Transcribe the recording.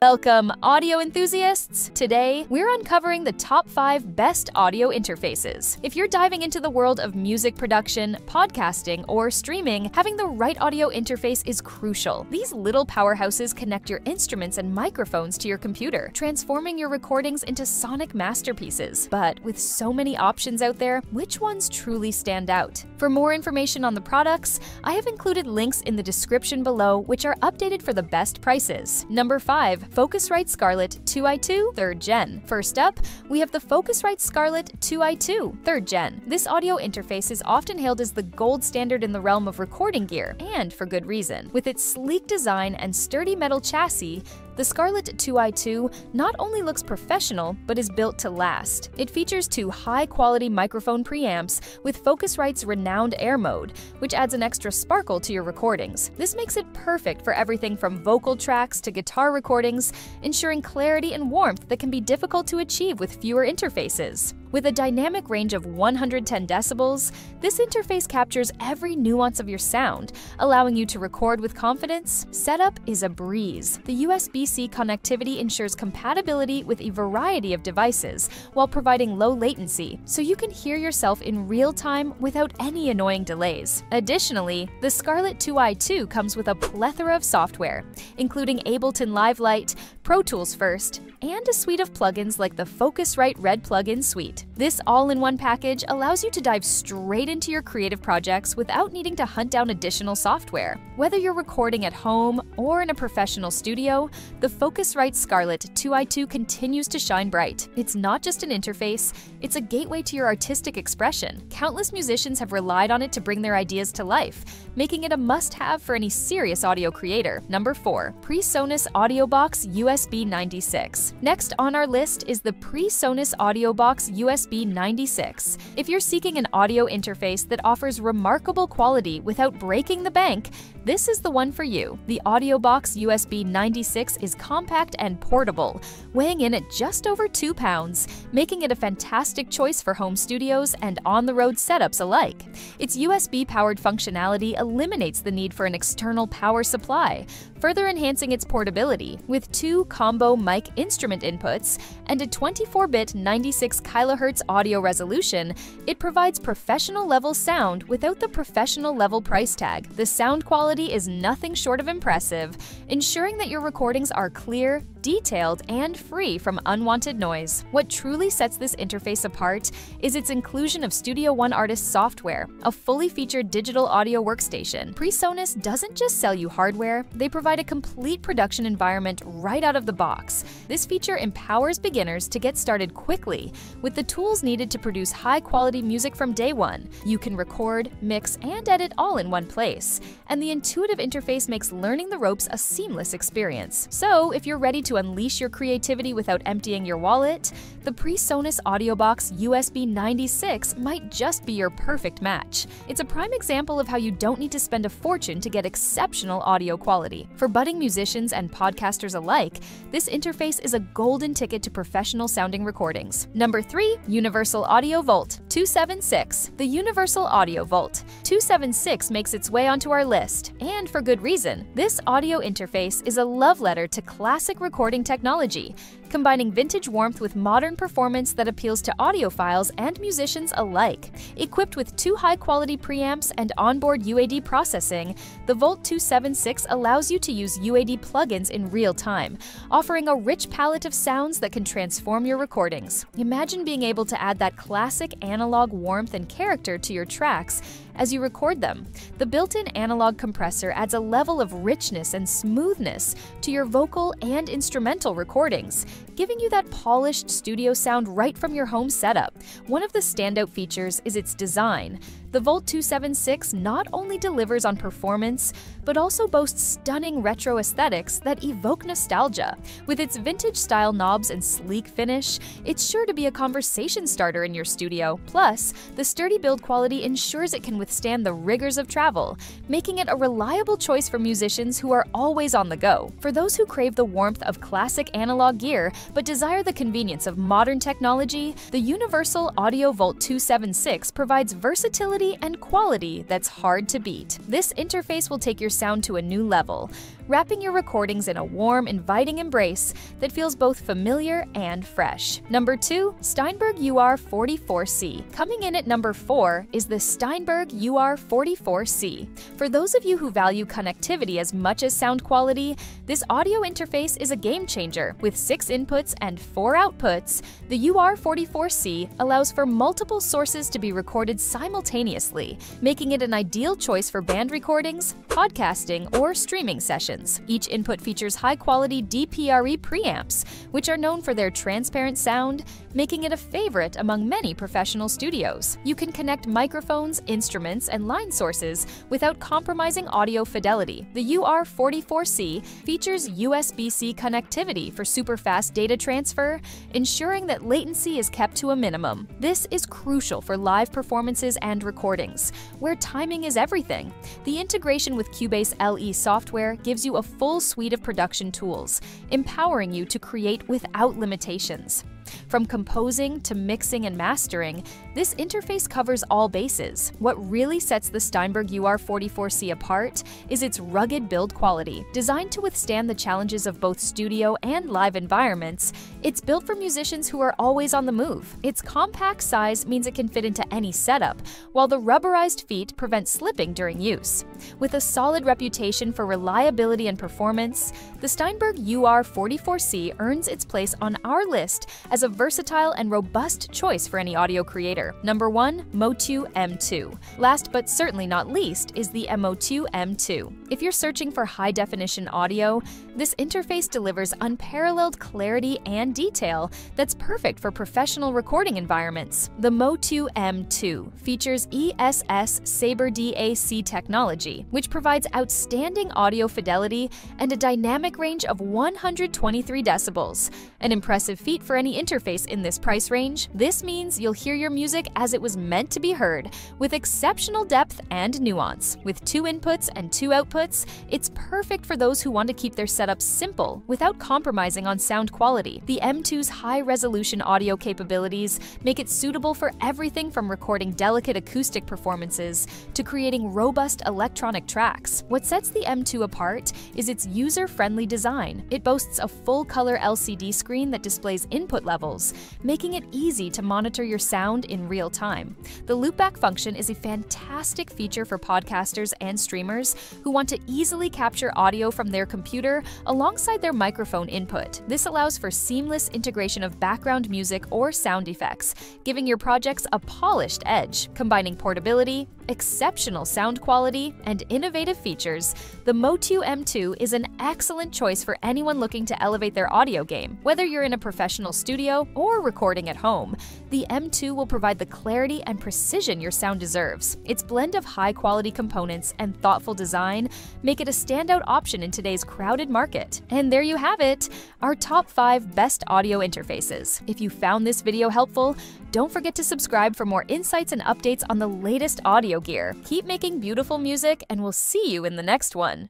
Welcome, audio enthusiasts! Today, we're uncovering the top 5 best audio interfaces. If you're diving into the world of music production, podcasting, or streaming, having the right audio interface is crucial. These little powerhouses connect your instruments and microphones to your computer, transforming your recordings into sonic masterpieces. But with so many options out there, which ones truly stand out? For more information on the products, I have included links in the description below, which are updated for the best prices. Number 5. Focusrite Scarlett 2i2 3rd Gen. First up, we have the Focusrite Scarlett 2i2 3rd Gen. This audio interface is often hailed as the gold standard in the realm of recording gear, and for good reason. With its sleek design and sturdy metal chassis, the Scarlett 2i2 not only looks professional, but is built to last. It features 2 high-quality microphone preamps with Focusrite's renowned air mode, which adds an extra sparkle to your recordings. This makes it perfect for everything from vocal tracks to guitar recordings, ensuring clarity and warmth that can be difficult to achieve with fewer interfaces. With a dynamic range of 110 decibels, this interface captures every nuance of your sound, allowing you to record with confidence. Setup is a breeze. The USB-C connectivity ensures compatibility with a variety of devices while providing low latency, so you can hear yourself in real time without any annoying delays. Additionally, the Scarlett 2i2 comes with a plethora of software, including Ableton Live Lite, Pro Tools First, and a suite of plugins like the Focusrite Red Plugin Suite. This all-in-one package allows you to dive straight into your creative projects without needing to hunt down additional software. Whether you're recording at home or in a professional studio, the Focusrite Scarlett 2i2 continues to shine bright. It's not just an interface, it's a gateway to your artistic expression. Countless musicians have relied on it to bring their ideas to life, making it a must-have for any serious audio creator. Number 4. PreSonus AudioBox USB 96. Next on our list is the PreSonus AudioBox USB 96. If you're seeking an audio interface that offers remarkable quality without breaking the bank, this is the one for you. The AudioBox USB 96 is compact and portable, weighing in at just over 2 pounds, making it a fantastic choice for home studios and on-the-road setups alike. Its USB-powered functionality eliminates the need for an external power supply, further enhancing its portability. With 2 combo mic instrument inputs and a 24-bit 96 kHz audio resolution, it provides professional-level sound without the professional-level price tag. The sound quality is nothing short of impressive, ensuring that your recordings are clear, detailed, and free from unwanted noise. What truly sets this interface apart is its inclusion of Studio One Artist software, a fully featured digital audio workstation. PreSonus doesn't just sell you hardware, they provide a complete production environment right out of the box. This feature empowers beginners to get started quickly with the tools needed to produce high-quality music from day one. You can record, mix, and edit all in one place, and the intuitive interface makes learning the ropes a seamless experience. So, if you're ready to unleash your creativity without emptying your wallet, the PreSonus AudioBox USB 96 might just be your perfect match. It's a prime example of how you don't need to spend a fortune to get exceptional audio quality. For budding musicians and podcasters alike, this interface is a golden ticket to professional sounding recordings. Number 3. Universal Audio Volt 276. The Universal Audio Volt 276 makes its way onto our list, and for good reason. This audio interface is a love letter to classic recording technology, combining vintage warmth with modern performance that appeals to audiophiles and musicians alike. Equipped with 2 high-quality preamps and onboard UAD processing, the Volt 276 allows you to use UAD plugins in real time, offering a rich palette of sounds that can transform your recordings. Imagine being able to add that classic analog warmth and character to your tracks as you record them. The built-in analog compressor adds a level of richness and smoothness to your vocal and instrumental recordings, giving you that polished studio sound right from your home setup. One of the standout features is its design. The Volt 276 not only delivers on performance, but also boasts stunning retro aesthetics that evoke nostalgia. With its vintage-style knobs and sleek finish, it's sure to be a conversation starter in your studio. Plus, the sturdy build quality ensures it can withstand the rigors of travel, making it a reliable choice for musicians who are always on the go. For those who crave the warmth of classic analog gear but desire the convenience of modern technology, the Universal Audio Volt 276 provides versatility and quality that's hard to beat. This interface will take your sound to a new level, wrapping your recordings in a warm, inviting embrace that feels both familiar and fresh. Number 2, Steinberg UR44C. Coming in at number 4 is the Steinberg UR44C. For those of you who value connectivity as much as sound quality, this audio interface is a game changer. With 6 inputs and 4 outputs, the UR44C allows for multiple sources to be recorded simultaneously, making it an ideal choice for band recordings, podcasting, or streaming sessions. Each input features high-quality DPRE preamps, which are known for their transparent sound, making it a favorite among many professional studios. You can connect microphones, instruments, and line sources without compromising audio fidelity. The UR44C features USB-C connectivity for super-fast data transfer, ensuring that latency is kept to a minimum. This is crucial for live performances and recordings, where timing is everything. The integration with Cubase LE software gives you a full suite of production tools, empowering you to create without limitations. From composing to mixing and mastering, this interface covers all bases. What really sets the Steinberg UR44C apart is its rugged build quality. Designed to withstand the challenges of both studio and live environments, it's built for musicians who are always on the move. Its compact size means it can fit into any setup, while the rubberized feet prevent slipping during use. With a solid reputation for reliability and performance, the Steinberg UR44C earns its place on our list as a versatile and robust choice for any audio creator. Number 1, Motu M2. Last but certainly not least is the Motu M2. If you're searching for high-definition audio, this interface delivers unparalleled clarity and detail that's perfect for professional recording environments. The Motu M2 features ESS Sabre DAC technology, which provides outstanding audio fidelity and a dynamic range of 123 decibels, an impressive feat for any interface in this price range. This means you'll hear your music as it was meant to be heard, with exceptional depth and nuance. With 2 inputs and 2 outputs, it's perfect for those who want to keep their setup simple without compromising on sound quality. The M2's high-resolution audio capabilities make it suitable for everything from recording delicate acoustic performances to creating robust electronic tracks. What sets the M2 apart is its user-friendly design. It boasts a full-color LCD screen that displays input levels, making it easy to monitor your sound in real time. The loopback function is a fantastic feature for podcasters and streamers who want to easily capture audio from their computer alongside their microphone input. This allows for seamless integration of background music or sound effects, giving your projects a polished edge. Combining portability, exceptional sound quality, and innovative features, the Motu M2 is an excellent choice for anyone looking to elevate their audio game. Whether you're in a professional studio or recording at home, the M2 will provide the clarity and precision your sound deserves. Its blend of high-quality components and thoughtful design make it a standout option in today's crowded market. And there you have it, our top 5 best audio interfaces. If you found this video helpful, don't forget to subscribe for more insights and updates on the latest audio gear. Keep making beautiful music, and we'll see you in the next one.